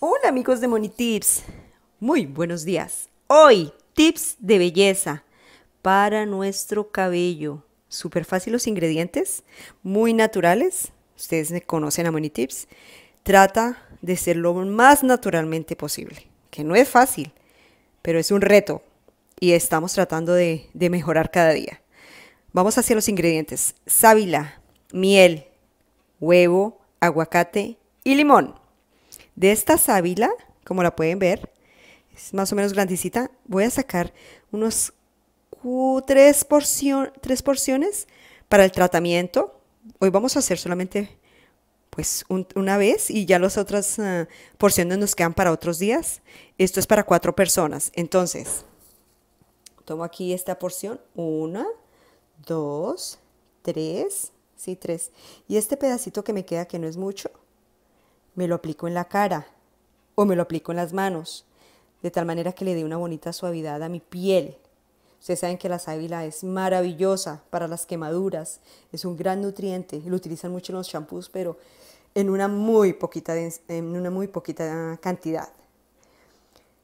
Hola amigos de Monik Tips, muy buenos días. Hoy tips de belleza para nuestro cabello. Súper fácil los ingredientes, muy naturales. Ustedes me conocen a Monik Tips. Trata de ser lo más naturalmente posible, que no es fácil, pero es un reto y estamos tratando de mejorar cada día. Vamos hacia los ingredientes: sábila, miel, huevo, aguacate y limón. De esta sábila, como la pueden ver, es más o menos grandecita, voy a sacar unos tres porciones para el tratamiento. Hoy vamos a hacer solamente pues una vez y ya las otras porciones nos quedan para otros días. Esto es para 4 personas. Entonces, tomo aquí esta porción, 1, 2, 3, sí, 3. Y este pedacito que me queda, que no es mucho, me lo aplico en la cara o me lo aplico en las manos, de tal manera que le dé una bonita suavidad a mi piel. Ustedes saben que la sábila es maravillosa para las quemaduras, es un gran nutriente, lo utilizan mucho en los champús, pero en una muy poquita cantidad.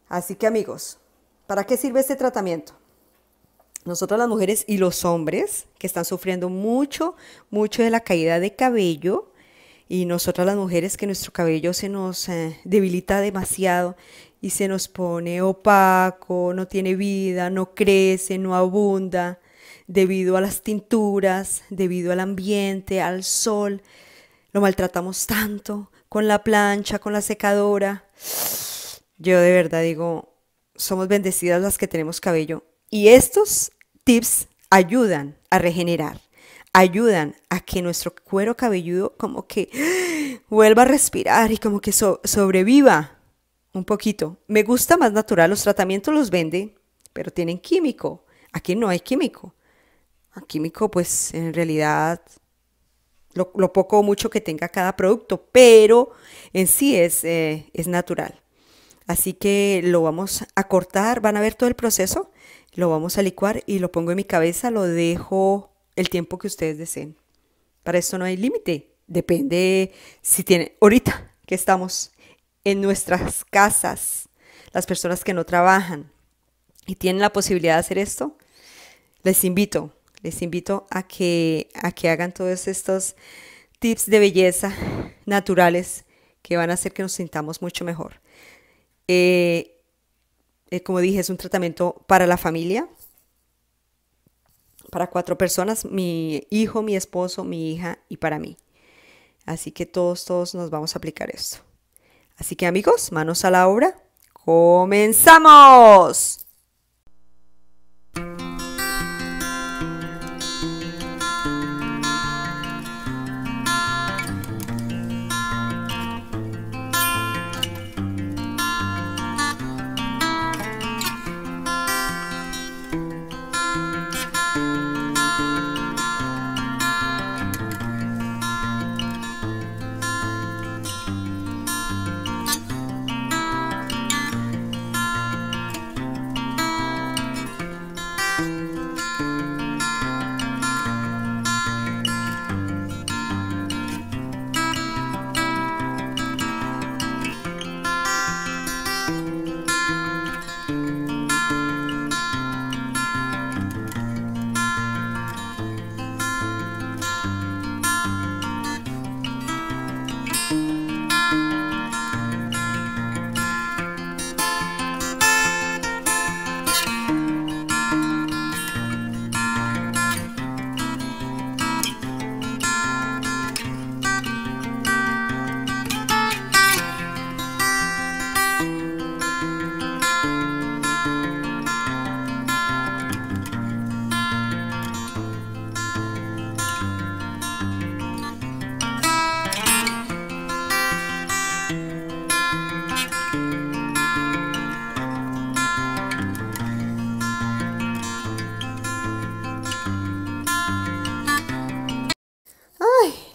Así que amigos, ¿para qué sirve este tratamiento? Nosotras las mujeres y los hombres que están sufriendo mucho de la caída de cabello, y nosotras las mujeres que nuestro cabello se nos debilita demasiado y se nos pone opaco, no tiene vida, no crece, no abunda, debido a las tinturas, debido al ambiente, al sol. Lo maltratamos tanto con la plancha, con la secadora. Yo de verdad digo, somos bendecidas las que tenemos cabello. Y estos tips ayudan a regenerar. Ayudan a que nuestro cuero cabelludo como que vuelva a respirar y como que sobreviva un poquito. Me gusta más natural. Los tratamientos los venden, pero tienen químico. Aquí no hay químico. A químico, pues en realidad lo poco o mucho que tenga cada producto, pero en sí es natural. Así que lo vamos a cortar. Van a ver todo el proceso. Lo vamos a licuar y lo pongo en mi cabeza. Lo dejo el tiempo que ustedes deseen. Para esto no hay límite. Depende si tienen. Ahorita que estamos en nuestras casas, las personas que no trabajan y tienen la posibilidad de hacer esto, les invito a que hagan todos estos tips de belleza naturales que van a hacer que nos sintamos mucho mejor. Como dije, es un tratamiento para la familia. Para 4 personas, mi hijo, mi esposo, mi hija y para mí. Así que todos nos vamos a aplicar esto. Así que amigos, manos a la obra. ¡Comenzamos!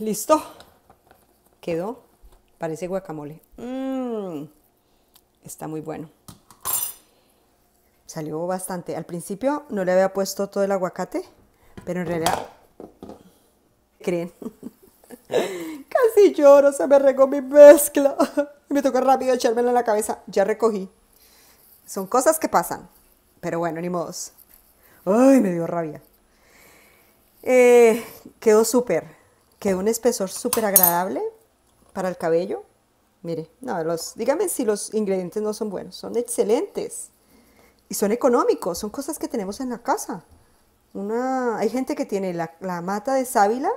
Listo, quedó, parece guacamole, está muy bueno, salió bastante. Al principio no le había puesto todo el aguacate, pero en realidad, ¿qué creen? Casi lloro, se me regó mi mezcla. Me tocó rápido echármela en la cabeza. Ya recogí. Son cosas que pasan. Pero bueno, ni modos. Ay, me dio rabia. Quedó súper. Quedó un espesor súper agradable para el cabello. Mire, no, dígame si los ingredientes no son buenos. Son excelentes. Y son económicos. Son cosas que tenemos en la casa. Hay gente que tiene la mata de sábila.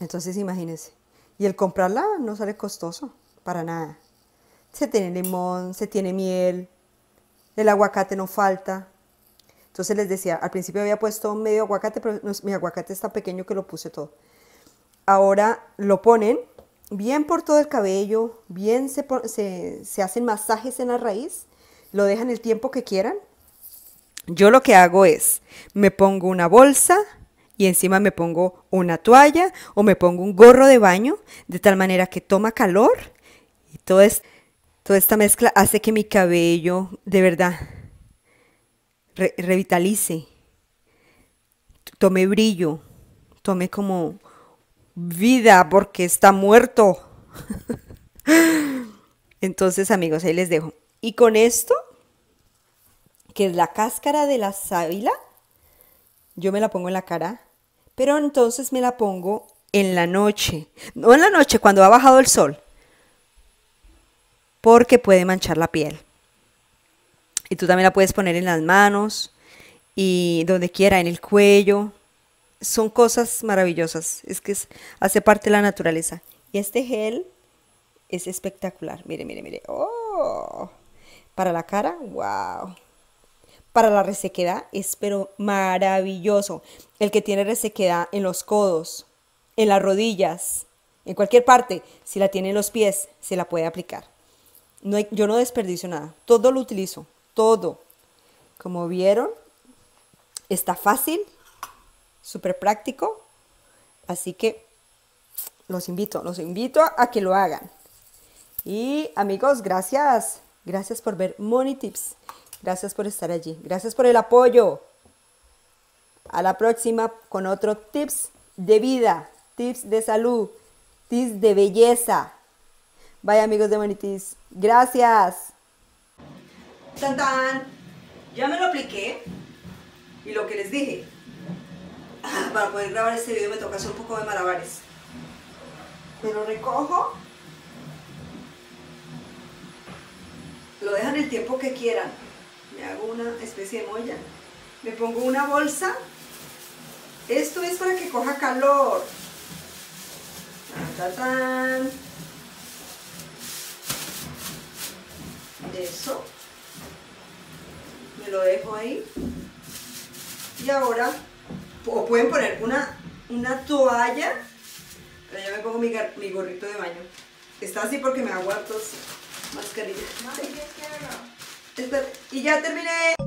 Entonces imagínense. Y el comprarla no sale costoso. Para nada. Se tiene limón, se tiene miel. El aguacate no falta. Entonces les decía, al principio había puesto medio aguacate, pero mi aguacate es tan pequeño que lo puse todo. Ahora lo ponen bien por todo el cabello. Bien se hacen masajes en la raíz. Lo dejan el tiempo que quieran. Yo lo que hago es, me pongo una bolsa y encima me pongo una toalla o me pongo un gorro de baño, de tal manera que toma calor y toda esta mezcla hace que mi cabello de verdad revitalice, tome brillo, tome como vida porque está muerto. Entonces, amigos, ahí les dejo. Y con esto, que es la cáscara de la sábila, yo me la pongo en la cara, pero entonces me la pongo en la noche. No en la noche, cuando ha bajado el sol, porque puede manchar la piel. Y tú también la puedes poner en las manos y donde quiera, en el cuello. Son cosas maravillosas, es que hace parte de la naturaleza. Y este gel es espectacular, mire, mire, mire. ¡Oh! Para la cara, wow. Para la resequedad es pero maravilloso. El que tiene resequedad en los codos, en las rodillas, en cualquier parte, si la tiene en los pies, se la puede aplicar. No hay, yo no desperdicio nada, todo lo utilizo, todo. Como vieron, está fácil, súper práctico, así que los invito a que lo hagan. Y amigos, gracias, gracias por ver Monik Tips. Gracias por estar allí. Gracias por el apoyo. A la próxima con otro tips de vida, tips de salud, tips de belleza. Bye, amigos de Monik Tips. Gracias. ¡Tan, tan! Ya me lo apliqué. Y lo que les dije. Para poder grabar este video me toca hacer un poco de malabares. Me lo recojo. Lo dejan el tiempo que quieran. Me hago una especie de molla, me pongo una bolsa, esto es para que coja calor, tan, tan, tan. Eso, me lo dejo ahí, y ahora, o pueden poner una toalla, pero yo me pongo mi gorrito de baño, está así porque me aguardo mascarilla. Y ya terminé.